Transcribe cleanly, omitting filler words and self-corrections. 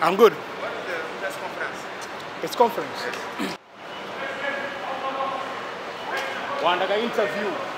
I'm good. What is the press conference? It's conference. Yes. One interview.